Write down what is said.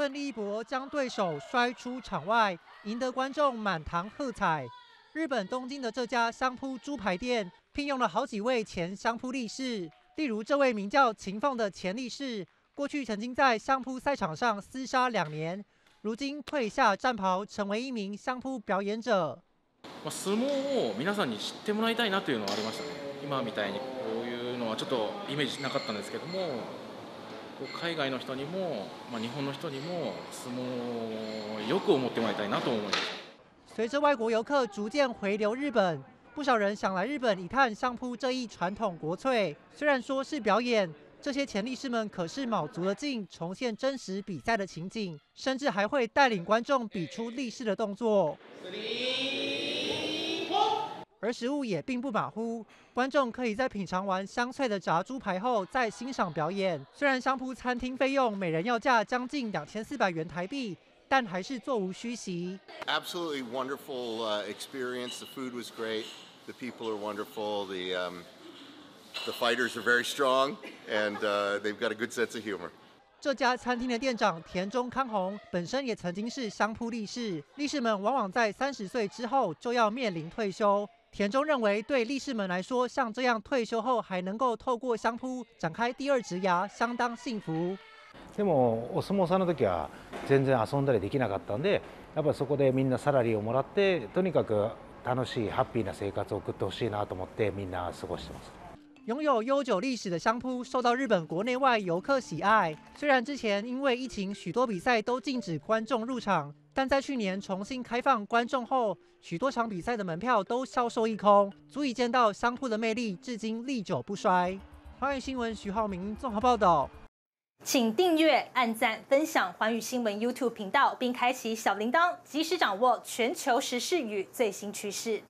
奋力一搏，将对手摔出场外，赢得观众满堂喝彩。日本东京的这家相扑猪排店聘用了好几位前相扑力士，例如这位名叫秦凤的前力士，过去曾经在相扑赛场上厮杀2年，如今退下战袍，成为一名相扑表演者。 相撲を皆さんに知ってもらいたいなというのはありましたね。今みたいにこういうのはちょっとイメージなかったんですけども、海外の人にも、日本の人にも相撲をよく思ってもらいたいなと思います。随着外国游客逐渐回流日本，不少人想来日本一探相扑这一传统国粹。虽然说是表演，这些前力士们可是卯足了劲，重现真实比赛的情景，甚至还会带领观众比出力士的动作。 而食物也并不马虎，观众可以在品尝完香脆的炸猪排后，再欣赏表演。虽然相扑餐厅费用每人要价将近2400元台币，但还是座无虚席。Absolutely wonderful experience. The food was great. The people are wonderful. The fighters are very strong, and they've got a good sense of humor. 这家餐厅的店长田中康弘本身也曾经是相扑力士，力士们往往在30岁之后就要面临退休。 田中认为，对力士们来说，像这样退休后还能够透过相扑展开第二职涯，相当幸福。でもお相撲さんの時は全然遊んだりできなかったんで、やっぱそこでみんなサラリーをもらって、とにかく楽しいハッピーな生活を送ってほしいなと思ってみんな過ごしてます。拥有悠久历史的相扑受到日本国内外游客喜爱。虽然之前因为疫情，许多比赛都禁止观众入场。 但在去年重新开放观众后，许多场比赛的门票都销售一空，足以见到相扑的魅力，至今历久不衰。寰宇新闻徐浩明综合报道。请订阅、按赞、分享寰宇新闻 YouTube 频道，并开启小铃铛，及时掌握全球时事与最新趋势。